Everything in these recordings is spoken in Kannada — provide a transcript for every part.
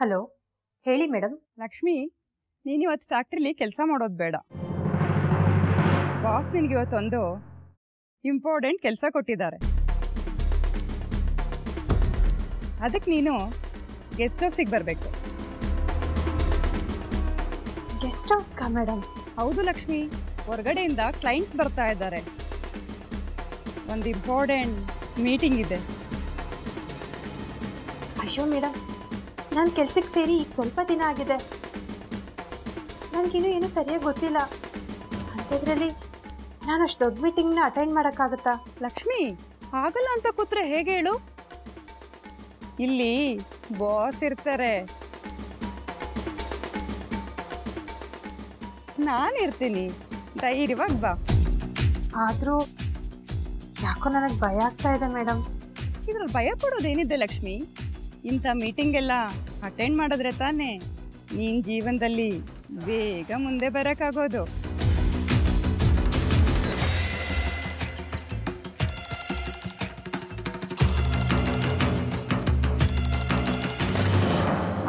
ಹಲೋ ಹೇಳಿ ಮೇಡಮ್. ಲಕ್ಷ್ಮಿ, ನೀನು ಇವತ್ತು ಫ್ಯಾಕ್ಟ್ರಿಲಿ ಕೆಲಸ ಮಾಡೋದು ಬೇಡ. ಬಾಸ್ ನಿನಗೆ ಇವತ್ತೊಂದು ಇಂಪಾರ್ಟೆಂಟ್ ಕೆಲಸ ಕೊಟ್ಟಿದ್ದಾರೆ. ಅದಕ್ಕೆ ನೀನು ಗೆಸ್ಟ್ ಹೌಸಿಗೆ ಬರಬೇಕು. ಗೆಸ್ಟ್ ಹೌಸ್ಗಾ ಮೇಡಮ್? ಹೌದು ಲಕ್ಷ್ಮಿ, ಹೊರಗಡೆಯಿಂದ ಕ್ಲೈಂಟ್ಸ್ ಬರ್ತಾ ಇದ್ದಾರೆ. ಒಂದು ಇಂಪಾರ್ಟೆಂಟ್ ಮೀಟಿಂಗ್ ಇದೆ. ಅಯ್ಯೋ ಮೇಡಮ್, ನಾನು ಕೆಲಸಕ್ಕೆ ಸೇರಿ ಈಗ ಸ್ವಲ್ಪ ದಿನ ಆಗಿದೆ. ನನಗಿನ್ನೂ ಏನೂ ಸರಿಯಾಗಿ ಗೊತ್ತಿಲ್ಲ. ಅಂಥದ್ರಲ್ಲಿ ನಾನು ಅಷ್ಟು ದೊಡ್ಡ ಮೀಟಿಂಗ್ನ ಅಟೆಂಡ್ ಮಾಡೋಕ್ಕಾಗುತ್ತಾ? ಲಕ್ಷ್ಮಿ, ಆಗಲ್ಲ ಅಂತ ಕೂತ್ರೆ ಹೇಗೆ ಹೇಳು? ಇಲ್ಲಿ ಬಾಸ್ ಇರ್ತಾರೆ, ನಾನಿರ್ತೀನಿ. ಧೈರ್ಯವಾಗಿ ಬಾ. ಆದರೂ ಯಾಕೋ ನನಗೆ ಭಯ ಆಗ್ತಾ ಇದೆ ಮೇಡಮ್. ಇದ್ರಲ್ಲಿ ಭಯ ಕೊಡೋದೇನಿದೆ ಲಕ್ಷ್ಮಿ? ಇಂಥ ಮೀಟಿಂಗೆಲ್ಲ ಅಟೆಂಡ್ ಮಾಡಿದ್ರೆ ತಾನೇ ನೀನು ಜೀವನದಲ್ಲಿ ಬೇಗ ಮುಂದೆ ಬರೋಕ್ಕಾಗೋದು.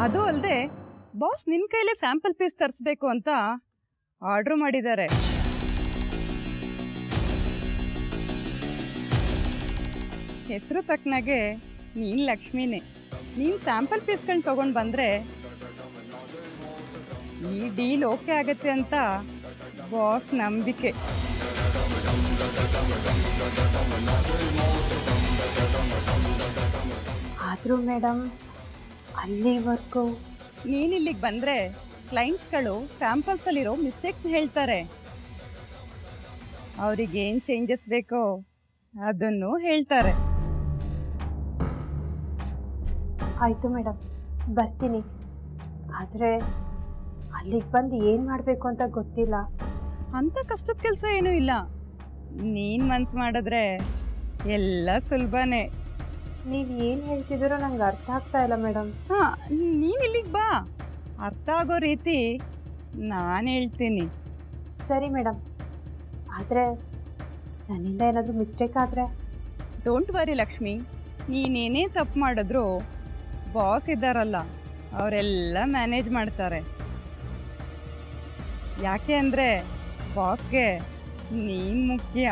ಅದು ಅಲ್ಲದೆ ಬಾಸ್ ನಿನ್ನ ಕೈಲೇ ಸ್ಯಾಂಪಲ್ ಪೀಸ್ ತರಿಸ್ಬೇಕು ಅಂತ ಆರ್ಡ್ರು ಮಾಡಿದ್ದಾರೆ. ಹೆಸರು ತಕ್ಕನಾಗೆ ನೀನು ಲಕ್ಷ್ಮಿನೇ. ನೀನು ಸ್ಯಾಂಪಲ್ ಪೀಸ್ಗಳನ್ನ ತೊಗೊಂಡು ಬಂದರೆ ಈ ಡೀಲ್ ಓಕೆ ಆಗುತ್ತೆ ಅಂತ ಬಾಸ್ ನಂಬಿಕೆ. ಆದರೂ ಮೇಡಮ್, ಅಲ್ಲಿವರೆಗೂ ನೀನು ಇಲ್ಲಿಗೆ ಬಂದರೆ ಕ್ಲೈಂಟ್ಸ್ಗಳು ಸ್ಯಾಂಪಲ್ಸಲ್ಲಿರೋ ಮಿಸ್ಟೇಕ್ಸ್ ಹೇಳ್ತಾರೆ. ಅವ್ರಿಗೇನು ಚೇಂಜಸ್ ಬೇಕೋ ಅದನ್ನು ಹೇಳ್ತಾರೆ. ಆಯಿತು ಮೇಡಮ್, ಬರ್ತೀನಿ. ಆದರೆ ಅಲ್ಲಿಗೆ ಬಂದು ಏನು ಮಾಡಬೇಕು ಅಂತ ಗೊತ್ತಿಲ್ಲ. ಅಂಥ ಕಷ್ಟದ ಕೆಲಸ ಏನೂ ಇಲ್ಲ. ನೀನು ಮನಸ್ಸು ಮಾಡಿದ್ರೆ ಎಲ್ಲ ಸುಲಭನೇ. ನೀವು ಏನು ಹೇಳ್ತಿದ್ದೀರೋ ನಂಗೆ ಅರ್ಥ ಆಗ್ತಾ ಇಲ್ಲ ಮೇಡಮ್. ಹಾಂ, ನೀನು ಇಲ್ಲಿಗೆ ಬಾ. ಅರ್ಥ ಆಗೋ ರೀತಿ ನಾನು ಹೇಳ್ತೀನಿ. ಸರಿ ಮೇಡಮ್. ಆದರೆ ನನ್ನಿಂದ ಏನಾದರೂ ಮಿಸ್ಟೇಕ್ ಆದರೆ? ಡೋಂಟ್ ವರಿ ಲಕ್ಷ್ಮಿ, ನೀನೇನೇ ತಪ್ಪು ಮಾಡಿದ್ರು ಬಾಸ್ ಇದ್ದಾರಲ್ಲ, ಅವರೆಲ್ಲ ಮ್ಯಾನೇಜ್ ಮಾಡ್ತಾರೆ. ಯಾಕೆ ಅಂದರೆ ಬಾಸ್ಗೆ ನೀನು ಮುಖ್ಯ.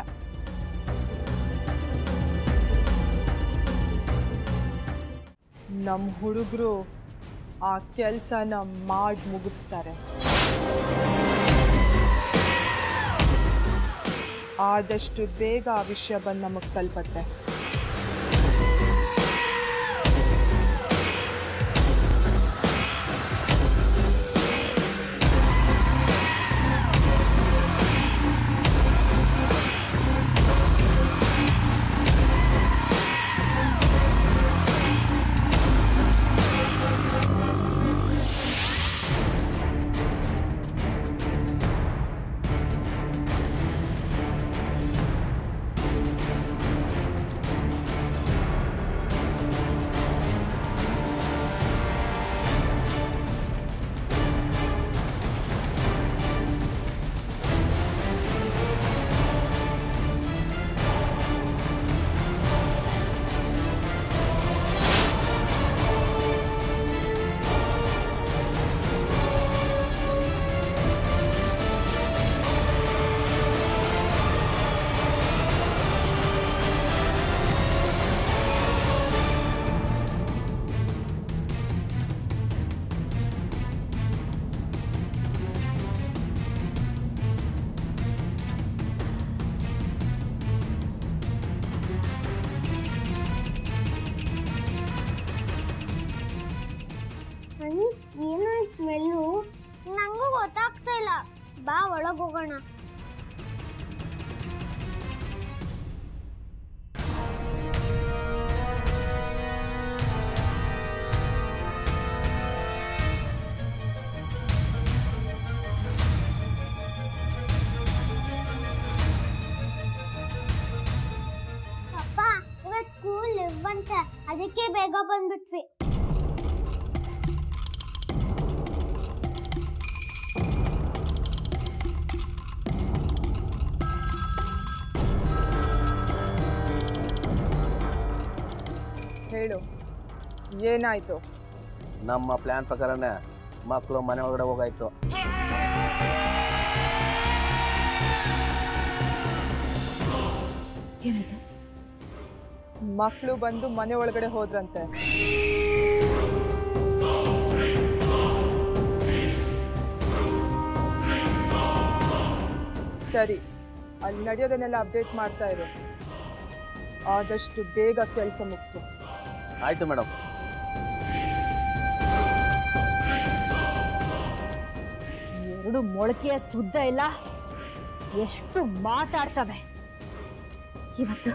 ನಮ್ಮ ಹುಡುಗರು ಆ ಕೆಲಸನ ಮಾಡಿ ಮುಗಿಸ್ತಾರೆ. ಆದಷ್ಟು ಬೇಗ ಆ ವಿಷಯ ಬಂದು ನಮಗೆ ತಲುಪತ್ತೆ. ನಂಗೂ ಗೊತ್ತಾಗ್ತಾ ಇಲ್ಲ, ಬಾ ಒಳಗೆ ಹೋಗೋಣ. ಅಪ್ಪ, ಇವತ್ತು ಸ್ಕೂಲ್ ಲೀವ್ ಬಂತೆ, ಅದಕ್ಕೆ ಬೇಗ ಬಂದ್ಬಿಟ್ವಿ. ಹೇಳು, ಏನಾಯಿತು? ನಮ್ಮ ಪ್ಲಾನ್ ಪ್ರಕಾರನೇ ಮಕ್ಕಳು ಮನೆ ಒಳಗಡೆ ಹೋಗಾಯಿತು. ಏನಿದೆ? ಮಕ್ಕಳು ಬಂದು ಮನೆ ಒಳಗಡೆ ಹೋದ್ರಂತೆ. ಸರಿ, ಅಲ್ಲಿ ನಡೆಯೋದನ್ನೆಲ್ಲ ಅಪ್ಡೇಟ್ ಮಾಡ್ತಾ ಇರು. ಆದಷ್ಟು ಬೇಗ ಕೆಲಸ ಮುಗಿಸು. ಆಯ್ತು ಮೇಡಮ್. ಎರಡು ಮೊಳಕೆಯಷ್ಟು ಉದ್ದ ಇಲ್ಲ, ಎಷ್ಟು ಮಾತಾಡ್ತವೆ. ಇವತ್ತು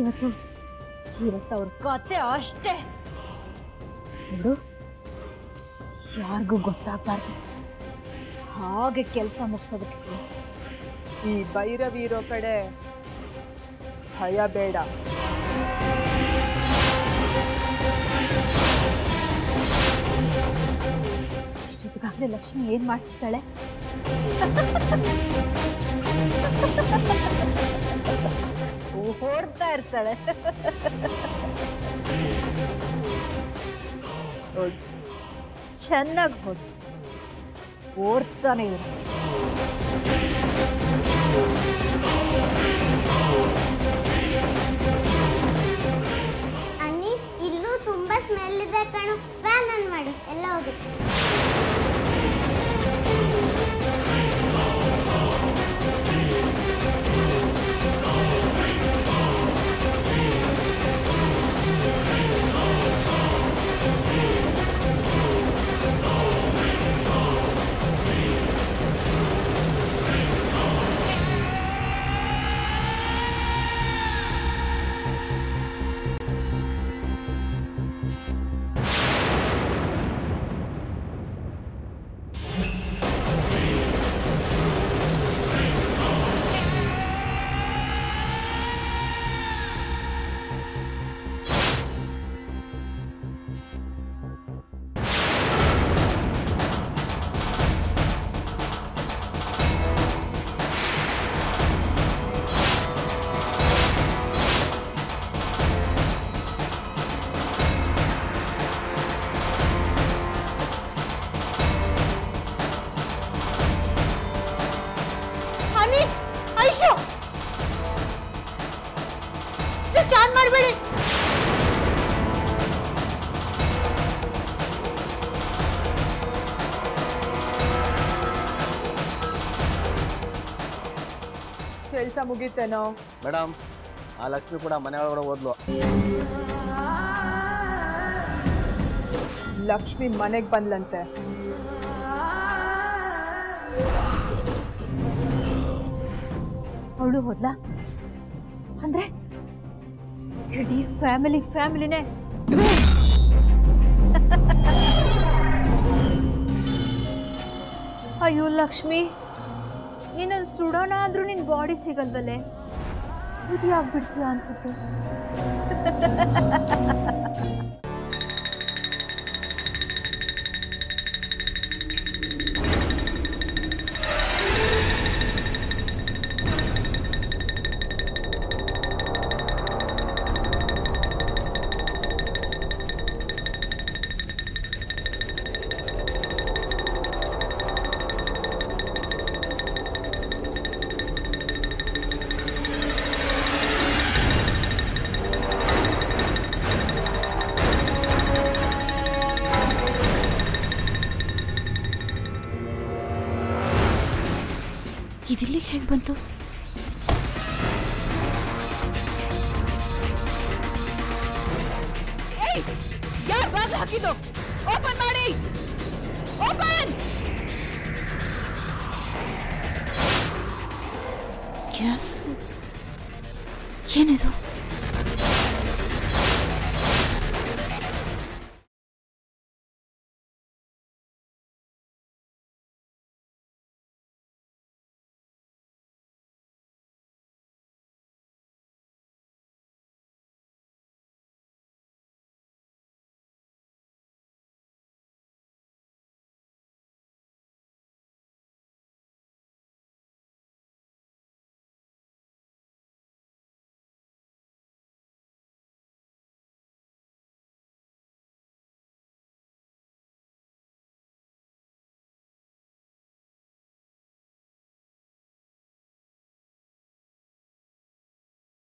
ಇವತ್ತು ಇವತ್ತು ಅವ್ರ ಕತೆ ಅಷ್ಟೇ. ನೋಡು, ಯಾರಿಗೂ ಗೊತ್ತಾಗಬಾರ್ದು, ಹಾಗೆ ಕೆಲಸ ಮುಗಿಸೋದಕ್ಕೆ. ಈ ಭೈರವಿ ಇರೋ ಕಡೆ ಭಯ ಬೇಡ. ಇಷ್ಟೊತ್ತಿಗಾಗಲೇ ಲಕ್ಷ್ಮಿ ಏನು ಮಾಡ್ತಿದ್ದಾಳೆ? ಓಡ್ತಾ ಇರ್ತಾಳೆ. ಚೆನ್ನಾಗಿ ಹೋಗಿ ಓಡ್ತಾನೆ ಇರ್ತಾಳೆ. ಅನ್ನಿ, ಇಲ್ಲೂ ತುಂಬಾ ಸ್ಮೆಲ್ ಇದೆ ಕಣೋ, ಬ್ಯಾನ್ ಆನ್ ಮಾಡು, ಎಲ್ಲ ಹೋಗುತ್ತೆ. ಕೆಲಸ ಮುಗೀತೇನೋ ಮೇಡಮ್? ಆ ಲಕ್ಷ್ಮಿ ಕೂಡ ಮನೆ ಒಳಗಡೆ ಹೋದ್ಲು. ಲಕ್ಷ್ಮಿ ಮನೆಗೆ ಬಂದ್ಲಂತೆ. ಅವಳು ಹೋದ್ಲಾ ಅಂದ್ರೆ ಇಡೀ ಫ್ಯಾಮಿಲಿನೇ ಅಯ್ಯೋ ಲಕ್ಷ್ಮಿ, ನೀನಲ್ಲಿ ಸುಡೋಣ ಆದ್ರೂ ನಿನ್ನ ಬಾಡಿ ಸಿಗಲ್ವಲ್ಲೇ, ಬುದ್ಧಿ ಆಗ್ಬಿಡ್ತೀಯ ಅನ್ಸುತ್ತೆ. ಇದಿಲ್ಲಿಗೆ ಹೇಗೆ ಬಂತು? ಯಾರು ಬಾಗಿಲು ಹಾಕಿದ್ದು? ಓಪನ್ ಮಾಡಿ, ಓಪನ್! ಗ್ಯಾಸ್ ಏನಿದು?